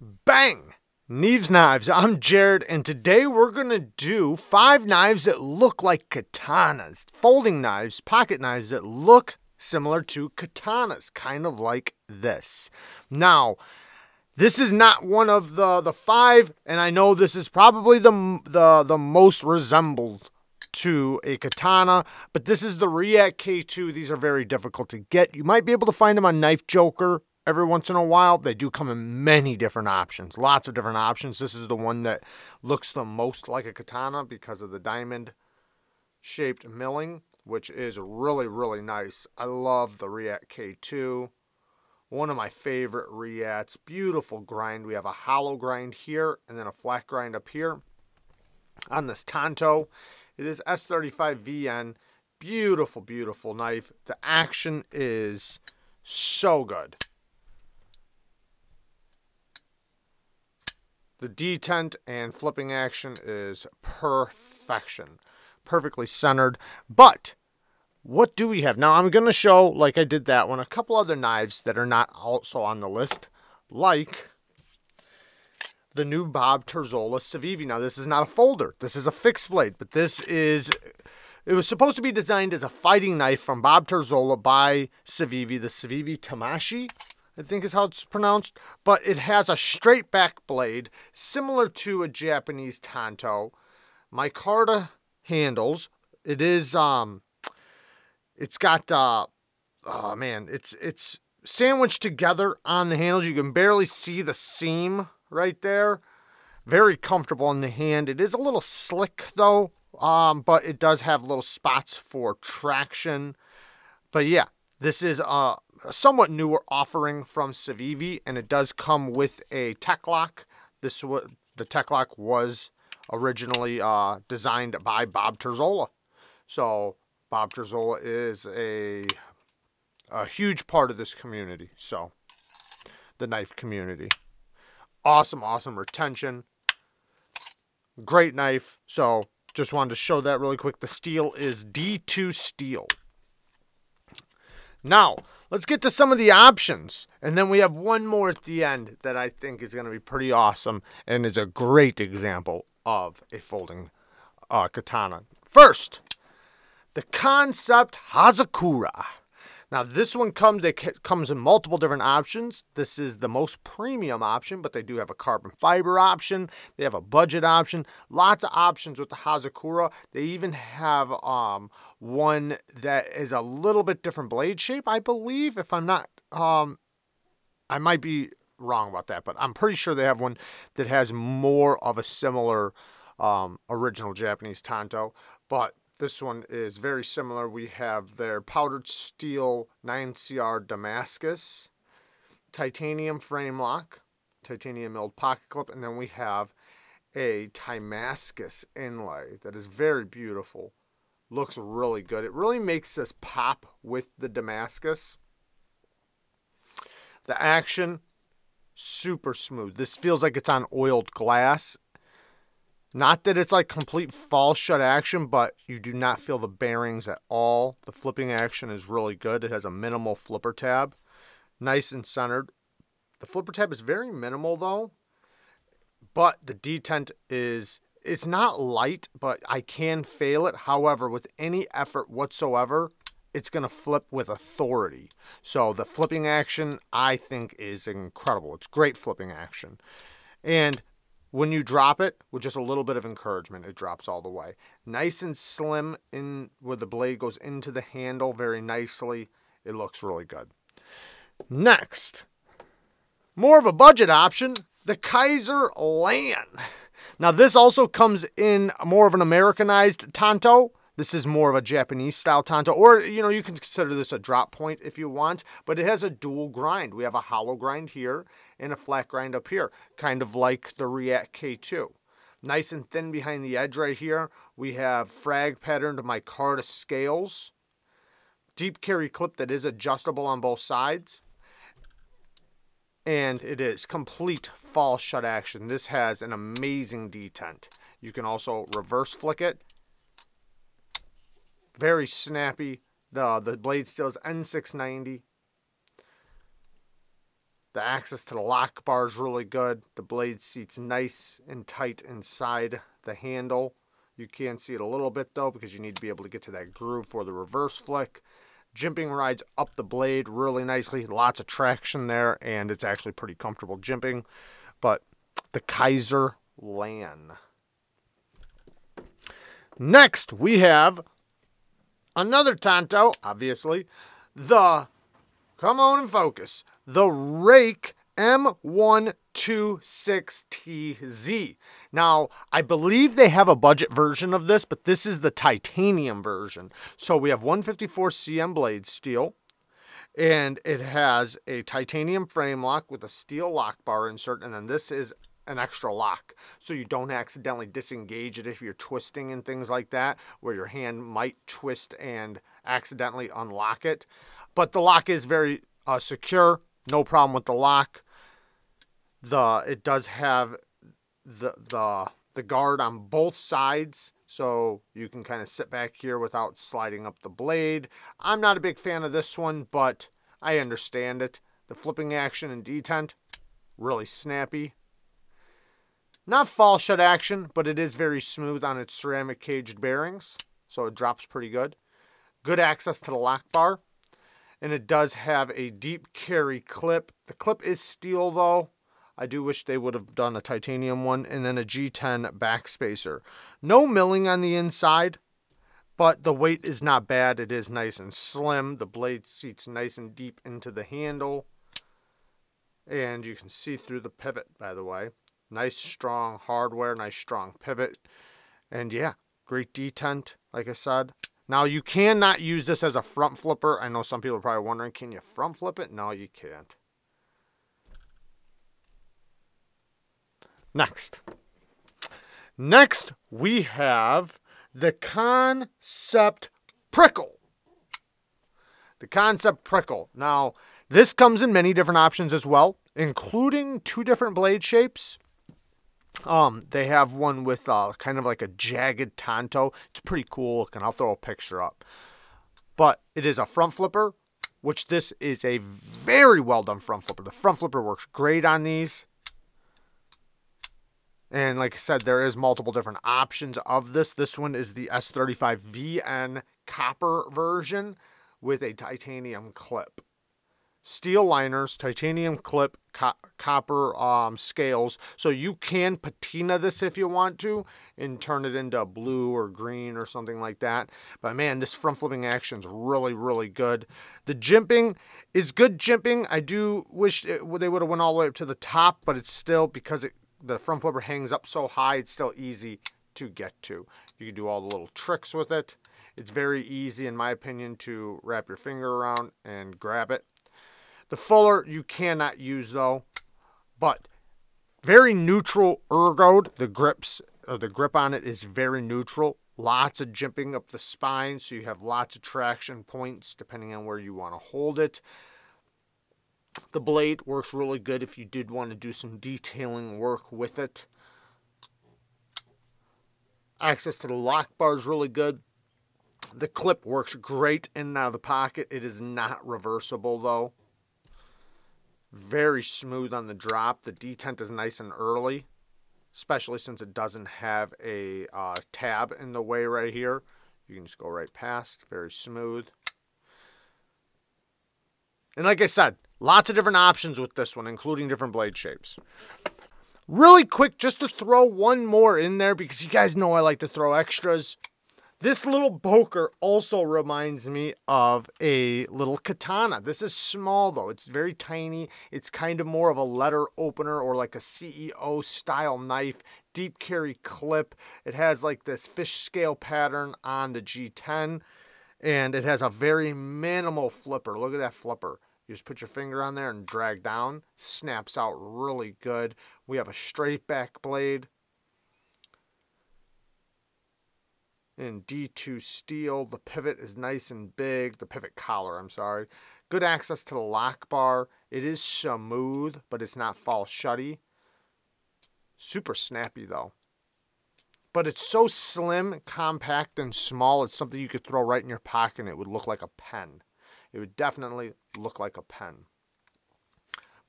Bang! Neeves Knives, I'm Jared, and today we're going to do 5 knives that look like katanas. Folding knives, pocket knives that look similar to katanas, kind of like this. Now, this is not one of the 5, and I know this is probably the most resembled to a katana, but this is the React K2. These are very difficult to get. You might be able to find them on Knife Joker. Every once in a while, they do come in many different options, lots of different options. This is the one that looks the most like a katana because of the diamond-shaped milling, which is really, really nice. I love the React K2, one of my favorite Reacts. Beautiful grind. We have a hollow grind here and then a flat grind up here on this Tonto. It is S35VN. Beautiful, beautiful knife. The action is so good. The detent and flipping action is perfection, perfectly centered. But what do we have? Now, I'm going to show, like I did that one, a couple other knives that are not also on the list, like the new Bob Terzuola Civivi. Now, this is not a folder. This is a fixed blade, but this is... It was supposed to be designed as a fighting knife from Bob Terzuola by Civivi, the Civivi Tamashii, I think is how it's pronounced, but it has a straight back blade similar to a Japanese Tonto. MICARTA handles. It is, it's got, oh man, it's sandwiched together on the handles. You can barely see the seam right there. Very comfortable in the hand. It is a little slick though, but it does have little spots for traction. But yeah, this is, a somewhat newer offering from Civivi, and it does come with a tech lock. This the tech lock was originally designed by Bob Terzuola. So Bob Terzuola is a huge part of this community. So the knife community, awesome, awesome retention, great knife. So just wanted to show that really quick. The steel is D2 steel. Now, let's get to some of the options, and then we have one more at the end that I think is going to be pretty awesome and is a great example of a folding katana. First, the Kansept Hazakura. Now, this one comes in multiple different options. This is the most premium option, but they do have a carbon fiber option. They have a budget option. Lots of options with the Hazakura. They even have one that is a little bit different blade shape, I believe. If I'm not, I might be wrong about that, but I'm pretty sure they have one that has more of a similar original Japanese Tonto, but this one is very similar. We have their powdered steel 9CR Damascus, titanium frame lock, titanium milled pocket clip, and then we have a Timascus inlay that is very beautiful. Looks really good. It really makes this pop with the Damascus. The action, super smooth. This feels like it's on oiled glass. Not that it's like complete fall shut action, but you do not feel the bearings at all. The flipping action is really good. It has a minimal flipper tab. Nice and centered. The flipper tab is very minimal though, but the detent is, it's not light, but I can fail it. However, with any effort whatsoever, it's going to flip with authority. So the flipping action, I think, is incredible. It's great flipping action. And when you drop it, with just a little bit of encouragement, it drops all the way. Nice and slim in where the blade goes into the handle very nicely. It looks really good. Next, more of a budget option, the Kizer Lan. Now, this also comes in more of an Americanized Tonto. This is more of a Japanese-style Tonto, or, you know, you can consider this a drop point if you want, but it has a dual grind. We have a hollow grind here and a flat grind up here, kind of like the React K2. Nice and thin behind the edge right here. We have frag-patterned micarta scales, deep carry clip that is adjustable on both sides, and it is complete fall shut action. This has an amazing detent. You can also reverse flick it. Very snappy. The blade steel is N690. The The access to the lock bar is really good. The blade seats nice and tight inside the handle. You can see it a little bit though, because you need to be able to get to that groove for the reverse flick. Jimping rides up the blade really nicely. Lots of traction there, and it's actually pretty comfortable jimping. But the Kizer Lan. Next, we have another Tonto, obviously. The, come on and focus, the Rake M126TZ. Now, I believe they have a budget version of this, but this is the titanium version. So we have 154CM blade steel, and it has a titanium frame lock with a steel lock bar insert, and then this is an extra lock, so you don't accidentally disengage it if you're twisting and things like that, where your hand might twist and accidentally unlock it. But the lock is very secure. No problem with the lock. It does have the guard on both sides, so you can kind of sit back here without sliding up the blade. I'm not a big fan of this one, but I understand it. The flipping action and detent, really snappy. Not fall shut action, but it is very smooth on its ceramic caged bearings, so it drops pretty good. Good access to the lock bar. And it does have a deep carry clip. The clip is steel though. I do wish they would have done a titanium one. And then a G10 backspacer. No milling on the inside, but the weight is not bad. It is nice and slim. The blade seats nice and deep into the handle. And you can see through the pivot, by the way. Nice strong hardware, nice strong pivot. And yeah, great detent, like I said. Now, you cannot use this as a front flipper. I know some people are probably wondering, can you front flip it? No, you can't. Next, we have the Kansept Prickle. The Kansept Prickle. Now, this comes in many different options as well, including two different blade shapes. They have one with kind of like a jagged Tonto. It's pretty cool looking. I'll throw a picture up. But it is a front flipper, which this is a very well done front flipper. The front flipper works great on these. And like I said, there is multiple different options of this. This one is the S35VN copper version with a titanium clip. Steel liners, titanium clip, copper scales. So you can patina this if you want to and turn it into blue or green or something like that. But man, this front flipping action is really, really good. The jimping is good jimping. I do wish they would have went all the way up to the top, but it's still, because the front flipper hangs up so high, it's still easy to get to. You can do all the little tricks with it. It's very easy, in my opinion, to wrap your finger around and grab it. The fuller you cannot use though, but very neutral ergoed. The grip on it is very neutral. Lots of jimping up the spine, so you have lots of traction points depending on where you want to hold it. The blade works really good if you did want to do some detailing work with it. Access to the lock bar is really good. The clip works great in and out of the pocket. It is not reversible though. Very smooth on the drop. The detent is nice and early, especially since it doesn't have a tab in the way right here. You can just go right past. Very smooth. And like I said, lots of different options with this one, including different blade shapes. Really quick, just to throw one more in there, because you guys know I like to throw extras. This little Boker also reminds me of a little Katana. This is small though. It's very tiny. It's kind of more of a letter opener or like a CEO style knife. Deep carry clip. It has like this fish scale pattern on the G10. And it has a very minimal flipper. Look at that flipper. You just put your finger on there and drag down. Snaps out really good. We have a straight back blade. In D2 steel, the pivot is nice and big. The pivot collar, I'm sorry. Good access to the lock bar. It is smooth, but it's not fall shutty. Super snappy though. But it's so slim, compact, and small. It's something you could throw right in your pocket and it would look like a pen. It would definitely look like a pen.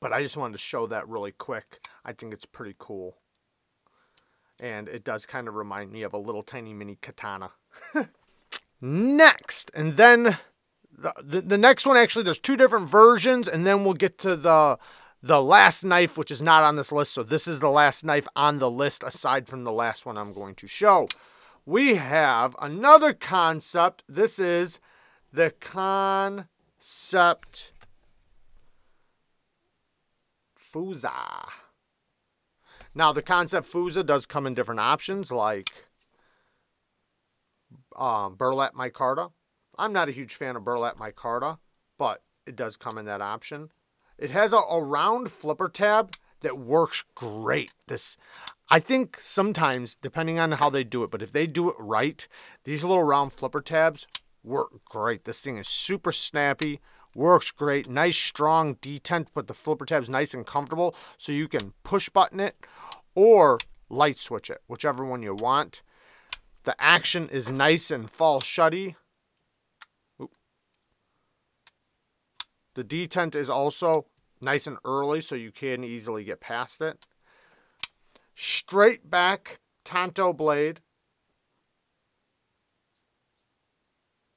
But I just wanted to show that really quick. I think it's pretty cool. And it does kind of remind me of a little tiny mini katana. Next, and then the next one, actually, there's two different versions, and then we'll get to the last knife, which is not on this list. So this is the last knife on the list, aside from the last one I'm going to show. We have another Kansept. This is the Kansept Foosa. Now, the Kansept Foosa does come in different options, like burlap micarta. I'm not a huge fan of burlap micarta, but it does come in that option. It has a round flipper tab that works great. This, I think sometimes, depending on how they do it, but if they do it right, these little round flipper tabs work great. This thing is super snappy, works great. Nice, strong detent, but the flipper tab's nice and comfortable, so you can push button it or light switch it, whichever one you want. The action is nice and fall shutty. The detent is also nice and early, so you can easily get past it. Straight back Tonto blade.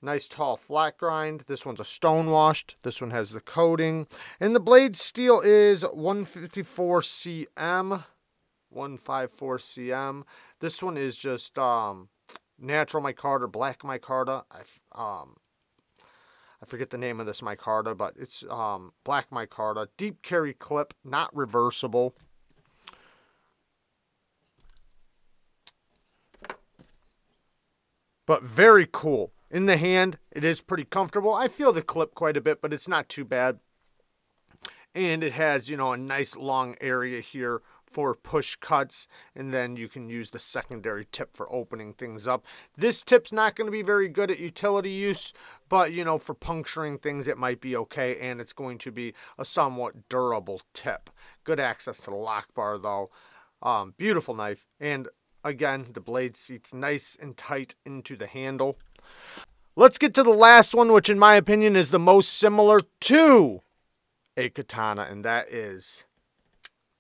Nice tall flat grind. This one's a stone washed. This one has the coating. And the blade steel is 154CM. 154CM. This one is just natural micarta, black micarta. I forget the name of this micarta, but it's black micarta. Deep carry clip, not reversible. But very cool. In the hand, it is pretty comfortable. I feel the clip quite a bit, but it's not too bad. And it has, you know, a nice long area here for push cuts, and then you can use the secondary tip for opening things up. This tip's not going to be very good at utility use, but, you know, for puncturing things, it might be okay, and it's going to be a somewhat durable tip. Good access to the lock bar, though. Beautiful knife, and again, the blade seats nice and tight into the handle. Let's get to the last one, which in my opinion is the most similar to a katana, and that is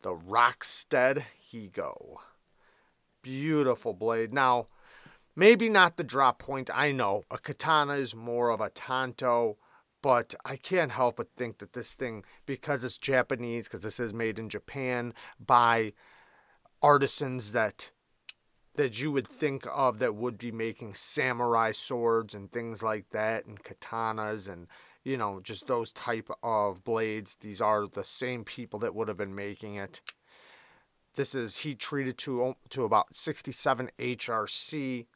the Rockstead Higo. Beautiful blade. Now, maybe not the drop point. I know a katana is more of a Tonto, but I can't help but think that this thing, because it's Japanese, because this is made in Japan by artisans that you would think of that would be making samurai swords and things like that, and katanas and, you know, just those type of blades. These are the same people that would have been making it. This is heat treated to about 67 HRC,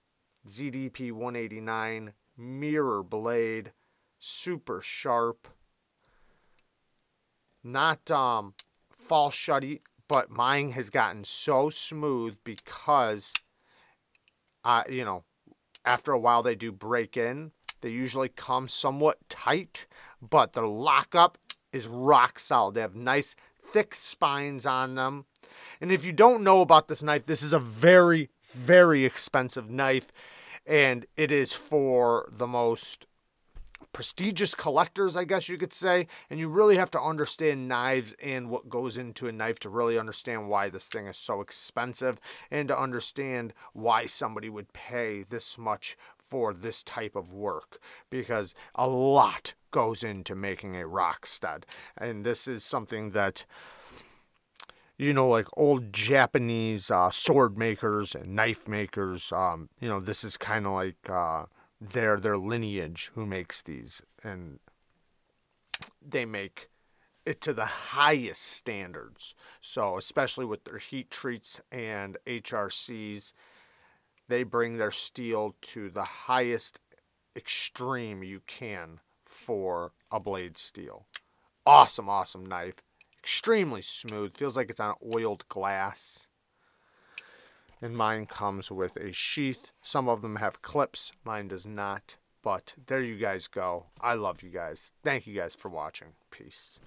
ZDP 189, mirror blade, super sharp. Not fall shutty, but mine has gotten so smooth because, you know, after a while they do break in. They usually come somewhat tight, but their lockup is rock solid. They have nice, thick spines on them. And if you don't know about this knife, this is a very, very expensive knife. And it is for the most prestigious collectors, I guess you could say. And you really have to understand knives and what goes into a knife to really understand why this thing is so expensive, and to understand why somebody would pay this much for this type of work, because a lot goes into making a Rockstead. And this is something that, you know, like old Japanese sword makers and knife makers, you know, this is kind of like their lineage who makes these, and they make it to the highest standards. So especially with their heat treats and HRCs, they bring their steel to the highest extreme you can for a blade steel. Awesome, awesome knife. Extremely smooth. Feels like it's on oiled glass. And mine comes with a sheath. Some of them have clips. Mine does not. But there you guys go. I love you guys. Thank you guys for watching. Peace.